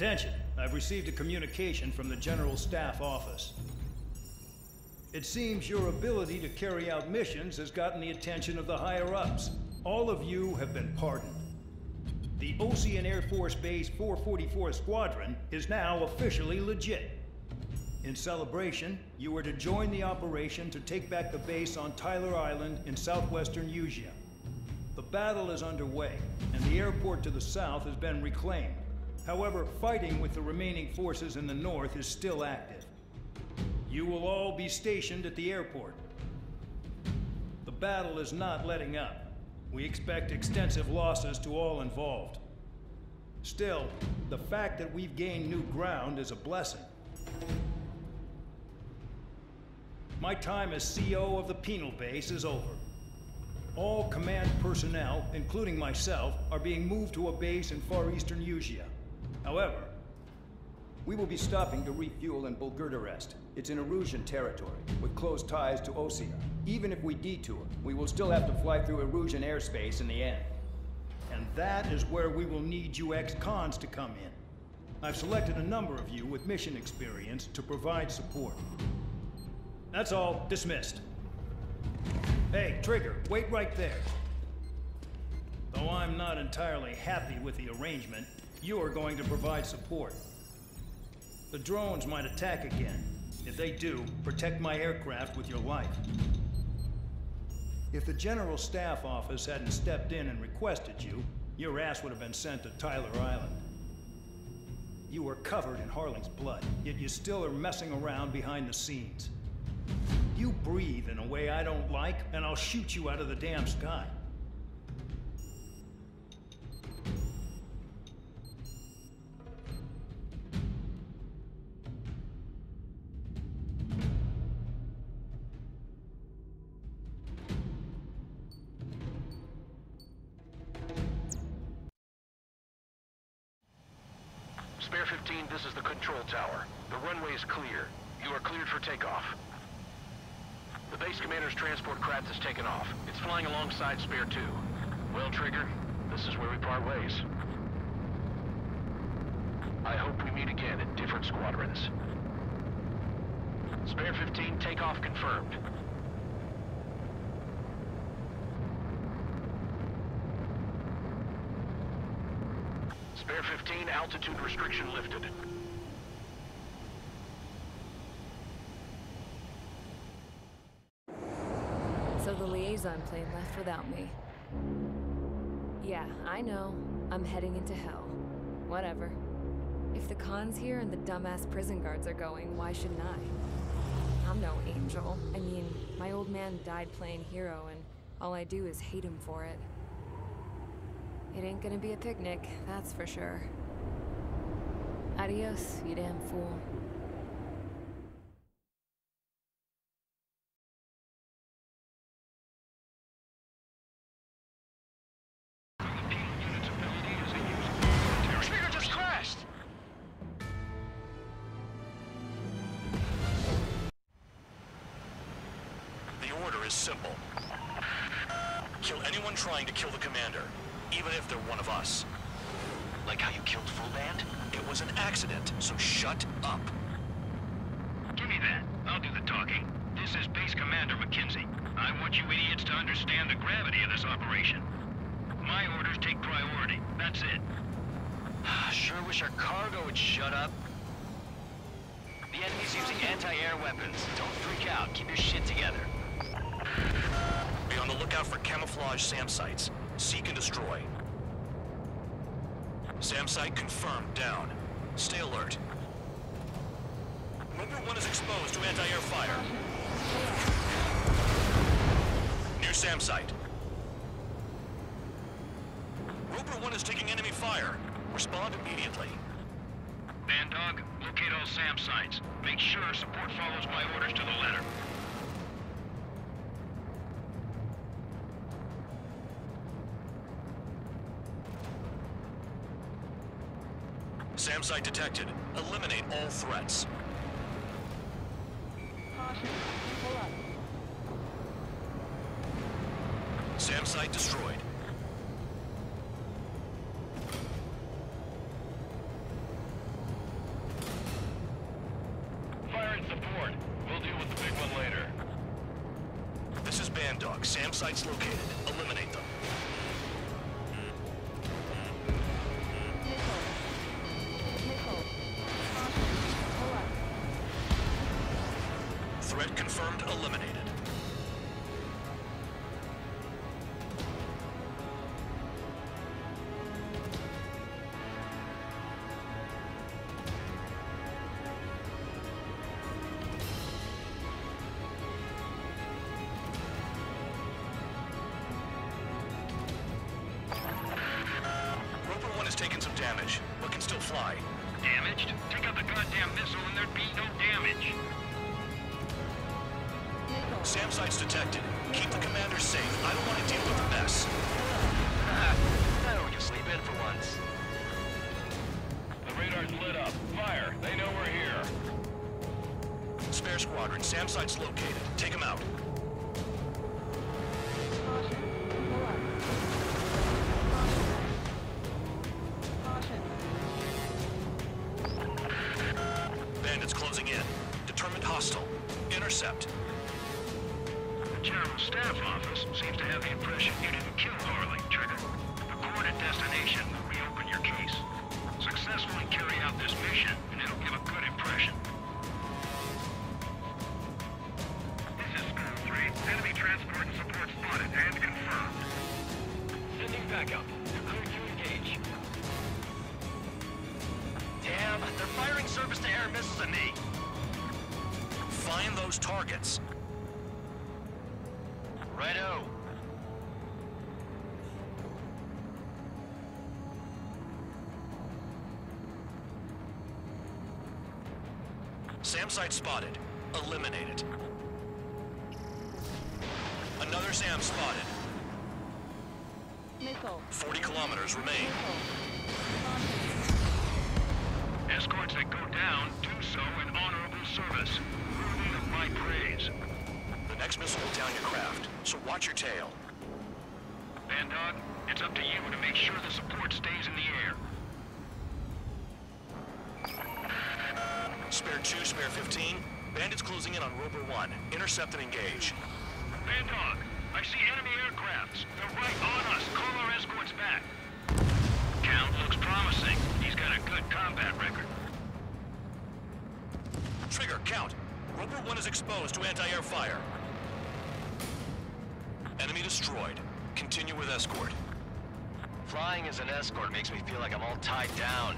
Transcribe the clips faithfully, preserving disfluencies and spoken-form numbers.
Attention, I've received a communication from the General Staff Office. It seems your ability to carry out missions has gotten the attention of the higher-ups. All of you have been pardoned. The Ocean Air Force Base four forty-four Squadron is now officially legit. In celebration, you are to join the operation to take back the base on Tyler Island in southwestern Usea. The battle is underway, and the airport to the south has been reclaimed. However, fighting with the remaining forces in the north is still active. You will all be stationed at the airport. The battle is not letting up. We expect extensive losses to all involved. Still, the fact that we've gained new ground is a blessing. My time as C O of the penal base is over. All command personnel, including myself, are being moved to a base in far eastern Usea. However, we will be stopping to refuel in Bulgurda Rest. It's in Erusian territory, with close ties to Osea. Even if we detour, we will still have to fly through Erusian airspace in the end. And that is where we will need you ex-cons to come in. I've selected a number of you with mission experience to provide support. That's all. Dismissed. Hey, Trigger, wait right there. Though I'm not entirely happy with the arrangement, you are going to provide support. The drones might attack again. If they do, protect my aircraft with your life. If the General Staff Office hadn't stepped in and requested you, your ass would have been sent to Tyler Island. You were covered in Harley's blood, yet you still are messing around behind the scenes. You breathe in a way I don't like, and I'll shoot you out of the damn sky. Spare fifteen, this is the control tower. The runway is clear. You are cleared for takeoff. The base commander's transport craft has taken off. It's flying alongside Spare two. Well, Trigger, this is where we part ways. I hope we meet again in different squadrons. Spare fifteen, takeoff confirmed. Spare fifteen, altitude restriction lifted. The liaison plane left without me. Yeah, I know. I'm heading into hell. Whatever. If the con's here and the dumbass prison guards are going, why shouldn't I? I'm no angel. I mean, my old man died playing hero, and all I do is hate him for it. It ain't gonna be a picnic, that's for sure. Adios, you damn fool. Simple. Kill anyone trying to kill the commander, even if they're one of us. Like how you killed Full Band? It was an accident, so shut up. Give me that. I'll do the talking. This is Base Commander McKinsey. I want you idiots to understand the gravity of this operation. My orders take priority. That's it. Sure wish our cargo would shut up. The enemy's using anti-air weapons. Don't freak out. Keep your shit together. Be on the lookout for camouflage SAM sites. Seek and destroy. SAM site confirmed down. Stay alert. Rooper one is exposed to anti-air fire. New SAM site. Rooper one is taking enemy fire. Respond immediately. Bandog, locate all SAM sites. Make sure support follows my orders to the letter. SAM site detected. Eliminate all threats. Caution. Pull up. SAM site destroyed. Bandog. SAM sites located. Eliminate them. Nicole. Nicole. Osea. Threat confirmed. Eliminated. Taken some damage, but can still fly. Damaged? Take out the goddamn missile and there'd be no damage. SAM sites detected. Keep the commander safe. I don't want to deal with the mess. I don't just sleep in for once. The radar's lit up. Fire. They know we're here. Spare Squadron. SAM sites located. Take them out. Intercept. The General Staff Office seems to have the impression you didn't kill Harley, Trigger. Report at destination, reopen your case. Successfully carry out this mission, and it'll give a good impression. This is School three. Enemy transport and support spotted and confirmed. Sending backup. They're cleared to engage. Damn, they're firing surface-to-air missiles at me. Find those targets. Righto. SAM site spotted. Eliminated. Another SAM spotted. Missile. forty kilometers remain. Missile. Escorts that go down do so in honorable service. My praise. The next missile will down your craft, so watch your tail. Bandog, it's up to you to make sure the support stays in the air. Spare two, Spare fifteen. Bandits closing in on Rooper one. Intercept and engage. Bandog, I see enemy aircrafts. They're right on us. Call our escorts back. Count looks promising. He's got a good combat record. Trigger, Count. Rooper one is exposed to anti-air fire. Enemy destroyed. Continue with escort. Flying as an escort makes me feel like I'm all tied down.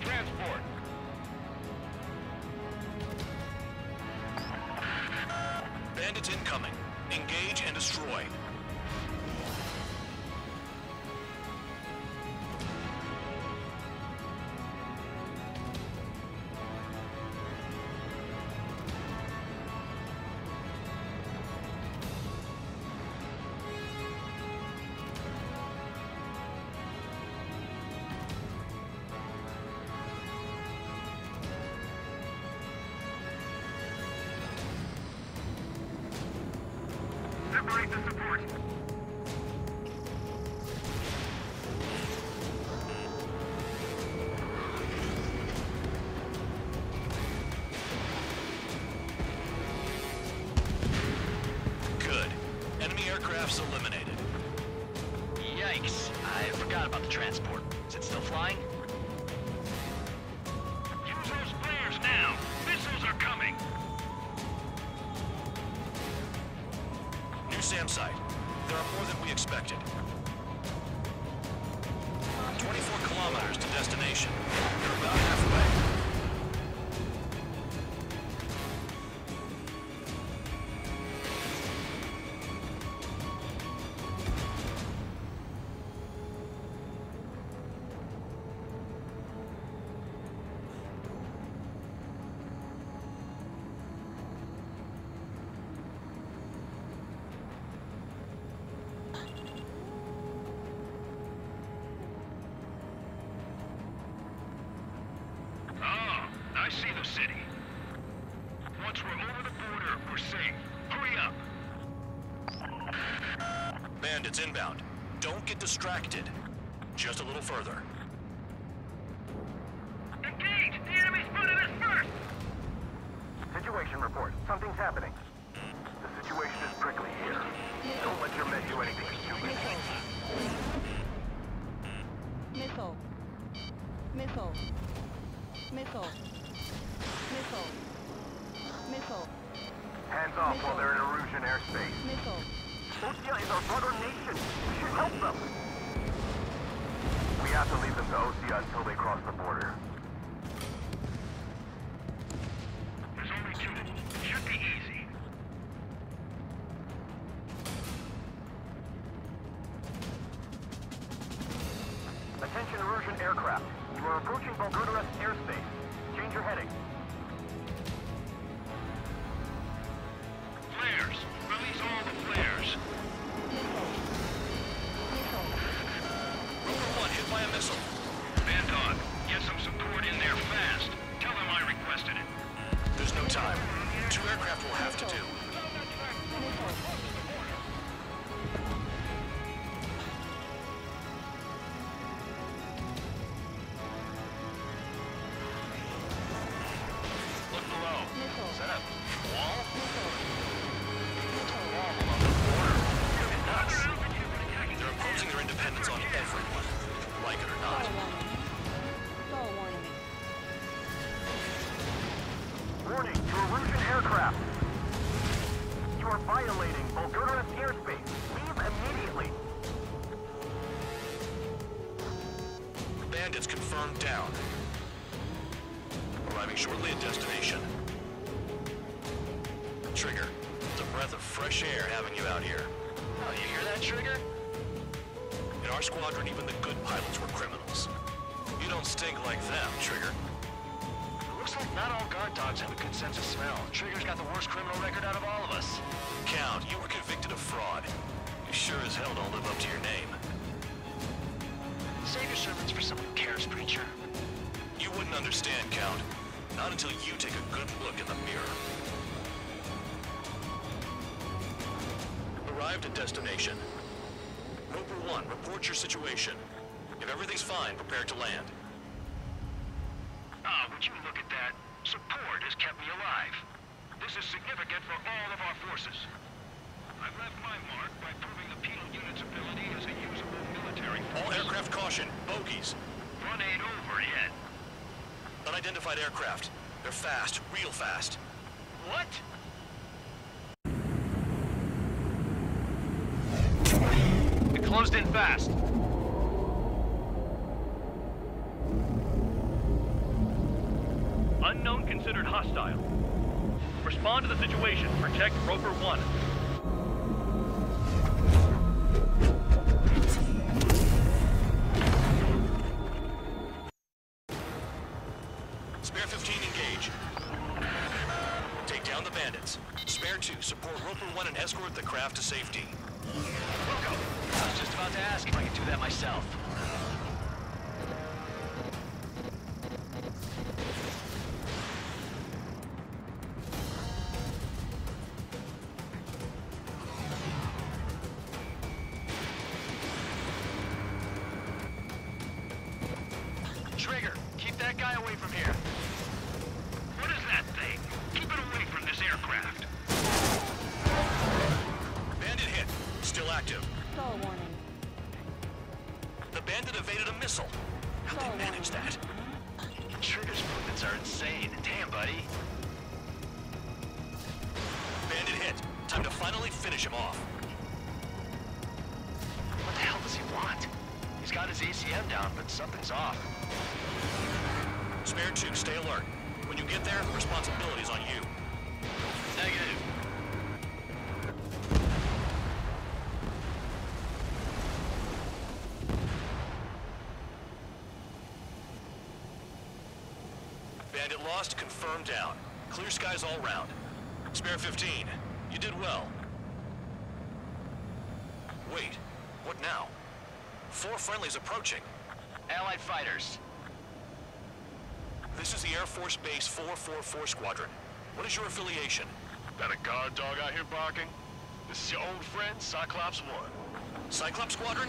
Transport. Bandits incoming. Engage and destroy. Separate the support. Good. Enemy aircraft's eliminated. Yikes. I forgot about the transport. Is it still flying? Use those flares now. Missiles are coming. SAM site. There are more than we expected. twenty-four kilometers to destination. They're about Units inbound. Don't get distracted. Just a little further. Engage! The enemy spotted us first! Situation report. Something's happening. The situation is prickly here. Don't let your men do anything stupid. Missile. Missile. Missile. Missile. Missile. Hands off while they're in Erusian airspace. Missile. Osea is our brother nation. We should help them. We have to leave them to Osea until they cross the border. There's only two. It should be easy. Attention Erusian aircraft. You are approaching Bulgurda Rest airspace. Change your heading. Flares! Release all the flares! Rooper one hit by a missile. Bandog, get some support in there fast. Tell them I requested it. There's no time. Two aircraft will have to do. Look below. Is that a wall? Their independence on everyone, like it or not. Warning to Erusian aircraft. You are violating Bulgurda's airspace. Leave immediately. Bandits confirmed down. Arriving shortly at destination. Trigger, the breath of fresh air having you out here. Oh, you hear that, Trigger? In our squadron, even the good pilots were criminals. You don't stink like them, Trigger. It looks like not all guard dogs have a good sense of smell. Trigger's got the worst criminal record out of all of us. Count, you were convicted of fraud. You sure as hell don't live up to your name. Save your sermons for someone who cares, preacher. You wouldn't understand, Count. Not until you take a good look in the mirror. Arrived at destination. Rooper one, report your situation. If everything's fine, prepare to land. Ah, would you look at that? Support has kept me alive. This is significant for all of our forces. I've left my mark by proving the penal unit's ability as a usable military force. All aircraft caution, bogeys. Run ain't over yet. Unidentified aircraft. They're fast, real fast. What? Closed in fast. Unknown considered hostile. Respond to the situation. Protect Rooper one. Spare fifteen, engage. Take down the bandits. Spare two, support Rooper one and escort the craft to safety. I was just about to ask if I could do that myself. Trigger, keep that guy away from here. What is that thing? Keep it away from this aircraft. Bandit hit, still active. Stall warning. The bandit evaded a missile. How'd they manage that? Trigger's movements are insane. Damn, buddy. Bandit hit. Time to finally finish him off. What the hell does he want? He's got his A C M down, but something's off. Spare two, stay alert. When you get there, responsibility's on you. Negative. Bandit lost, confirmed down. Clear skies all round. Spare fifteen. You did well. Wait, what now? Four friendlies approaching. Allied fighters. This is the Air Force Base four four four Squadron. What is your affiliation? Got a guard dog out here barking? This is your old friend, Cyclops one. Cyclops Squadron?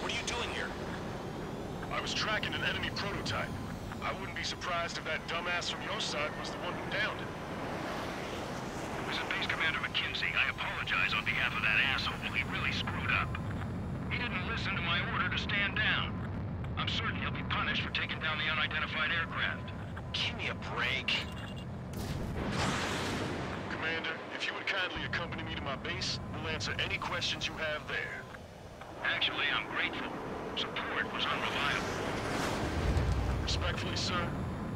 What are you doing here? I was tracking an enemy prototype. I wouldn't be surprised if that dumbass from your side was the one who downed it. This is Base Commander McKinsey. I apologize on behalf of that asshole. He really screwed up. He didn't listen to my order to stand down. I'm certain he'll be punished for taking down the unidentified aircraft. Give me a break. Commander, if you would kindly accompany me to my base, we'll answer any questions you have there. Actually, I'm grateful. Support was unreliable. Respectfully, sir,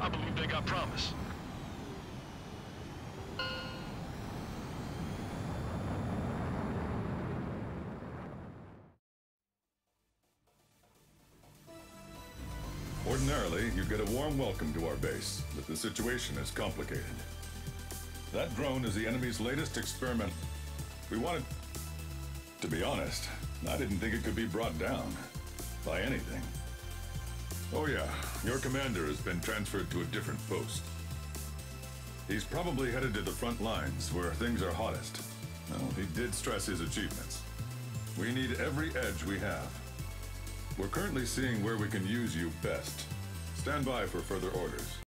I believe they got promise. Ordinarily, you get a warm welcome to our base, but the situation is complicated. That drone is the enemy's latest experiment. We wanted... To be honest, I didn't think it could be brought down by anything. Oh yeah, your commander has been transferred to a different post. He's probably headed to the front lines where things are hottest. Well, he did stress his achievements. We need every edge we have. We're currently seeing where we can use you best. Stand by for further orders.